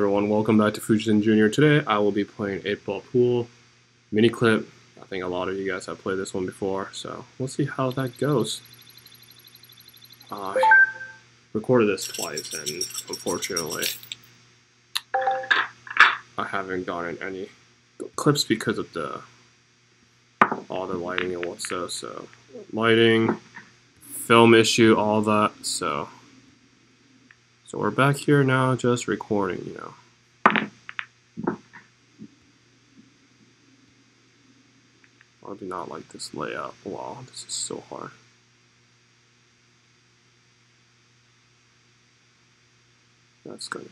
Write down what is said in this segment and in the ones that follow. Everyone, welcome back to Fujitsu Jr. Today I will be playing 8-Ball Pool mini clip. I think a lot of you guys have played this one before, so we'll see how that goes. I recorded this twice and unfortunately I haven't gotten any clips because of all the lighting and what's so lighting, film issue, all that, so we're back here now, just recording, I do not like this layout. Wow, this is so hard. That's good.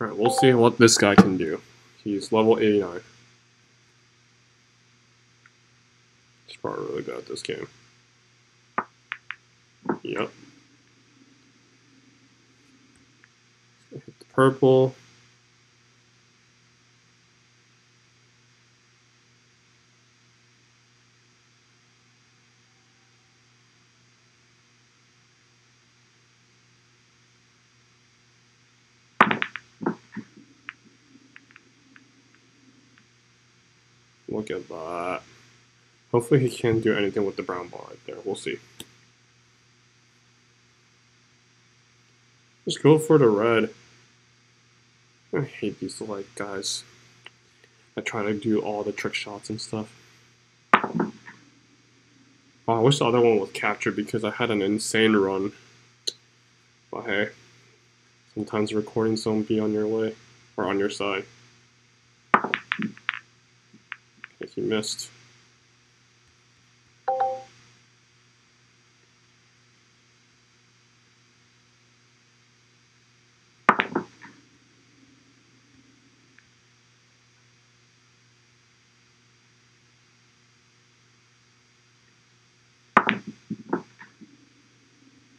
Alright, we'll see what this guy can do. He's level 89. He's probably really bad at this game. Yep. Hit the purple. Look at that. Hopefully he can't do anything with the brown ball right there. We'll see. Just go for the red. I hate these like guys that try to do all the trick shots and stuff. Oh, I wish the other one was captured because I had an insane run. But hey, sometimes recordings don't be on your way or on your side. He missed.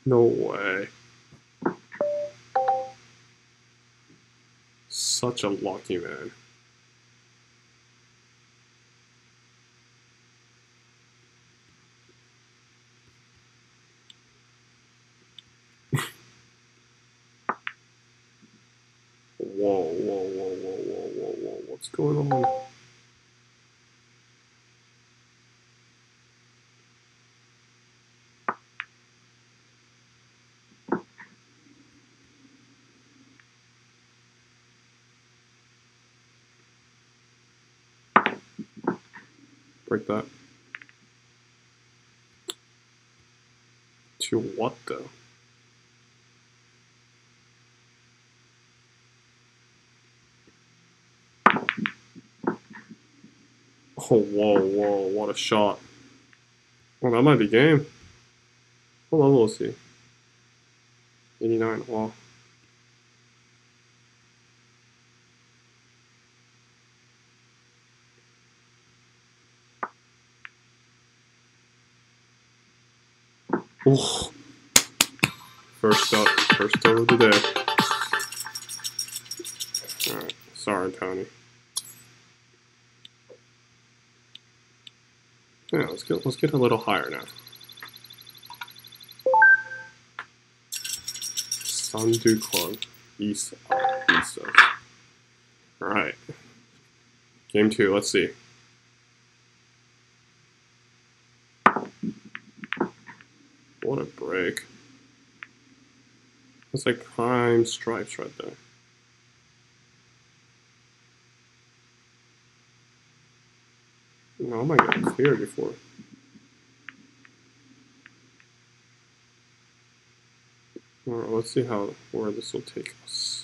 No way. Such a lucky man. Whoa, what's going on? Break that. To what though? Oh, whoa, what a shot. Well, that might be game. What level is he? 89, wow. Oh. First up of the day. Alright, sorry, Tony. Yeah, let's get a little higher now. Sundu Club, East of. Alright. Game 2, let's see. What a break. That's like prime stripes right there. No, I might get clear before. Alright, let's see where this will take us.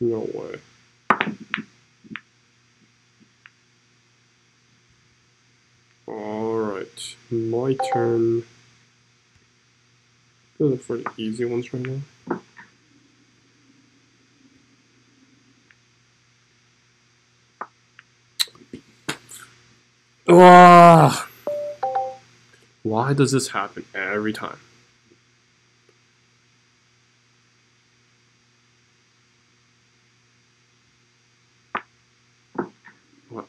No way. Alright, my turn. Those are for the easy ones right now. Oh, why does this happen every time?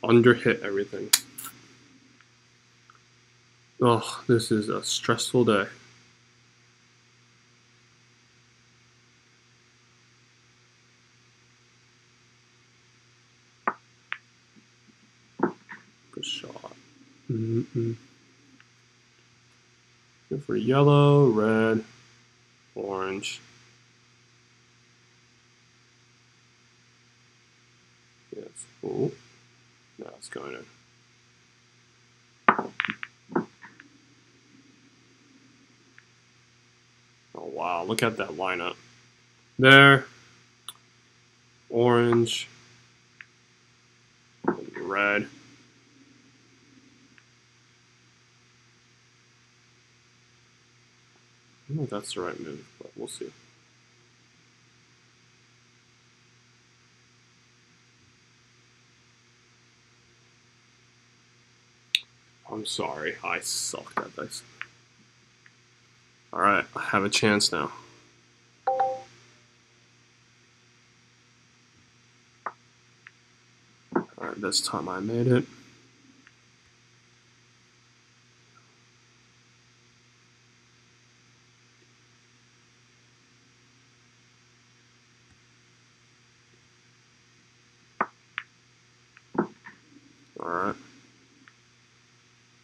under-hit everything. Oh, this is a stressful day. Good shot. Go for yellow, red, orange. Yes. Oh, now it's going in. Oh wow, look at that lineup. There, orange, red. I don't know if that's the right move, but we'll see. I'm sorry, I sucked at dice. Alright, I have a chance now. Alright, this time I made it. Alright.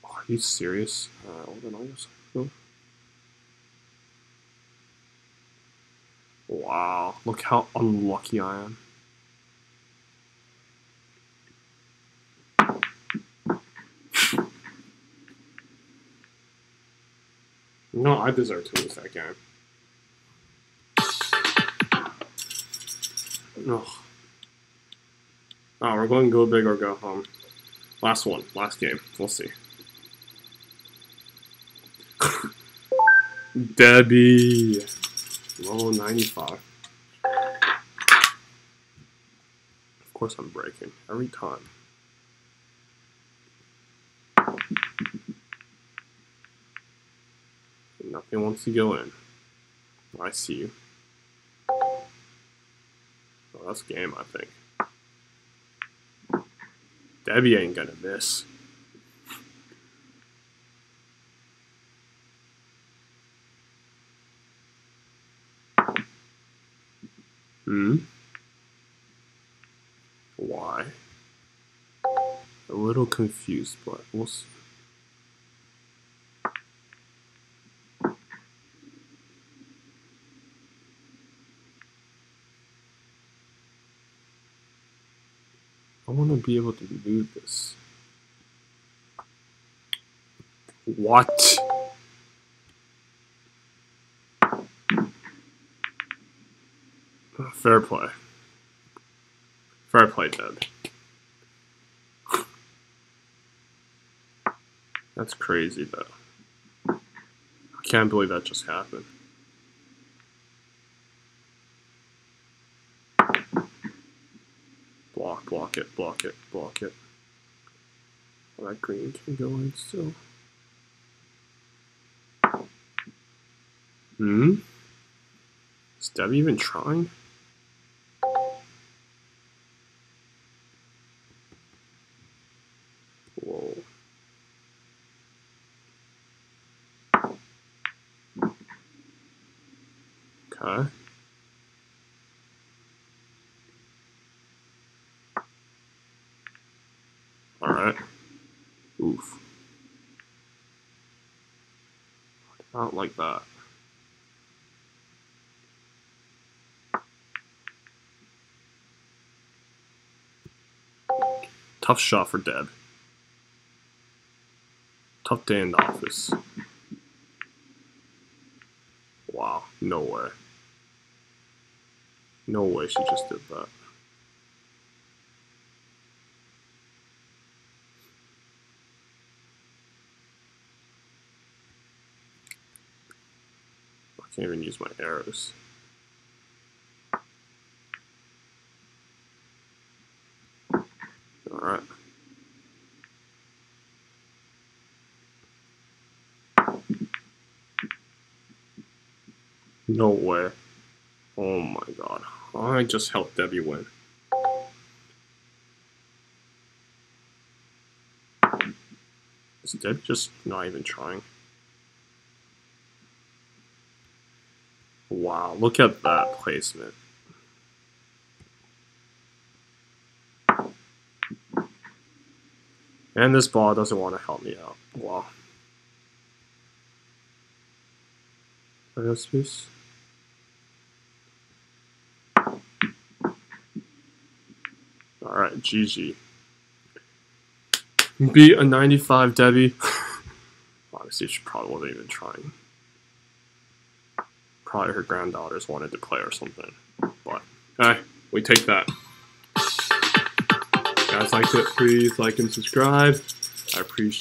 Are you serious? Alright, well then I guess I go. Wow, look how unlucky I am. No, I deserve to lose that game. No. We're going to go big or go home. Last one, last game. We'll see. Debbie. Level 95. Of course I'm breaking, every time. Nothing wants to go in. I see you. Well, that's game, I think. Debbie ain't gonna miss. Hmm? Why? A little confused, but we'll see. I want to be able to do this. What? Fair play. Fair play, Deb. That's crazy, though. I can't believe that just happened. Block, block it, block it, block it. Well, that green can go in still. Hmm? Is Deb even trying? Huh? Alright. Oof. I don't like that. Tough shot for Deb. Tough day in the office. Wow, no way. No way she just did that. I can't even use my arrows. Alright. No way. Oh my god, I just helped Debbie win. almost did, just not even trying. Wow, look at that placement. And this ball doesn't want to help me out. Wow. I have space. Alright, GG. Beat a 95 Debbie. Honestly, she probably wasn't even trying. Probably her granddaughters wanted to play or something. But, hey, we take that. If you guys liked it, please like and subscribe. I appreciate it.